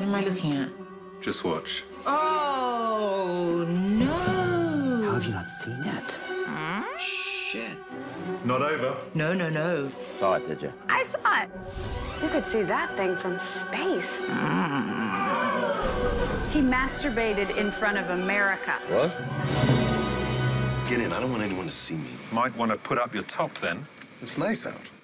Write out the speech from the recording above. What am I looking at? Just watch. Oh, no! How have you not seen it? Shit. Not over. No. Saw it, did you? I saw it. You could see that thing from space. He masturbated in front of America. What? Get in. I don't want anyone to see me. Might want to put up your top, then. It's nice out.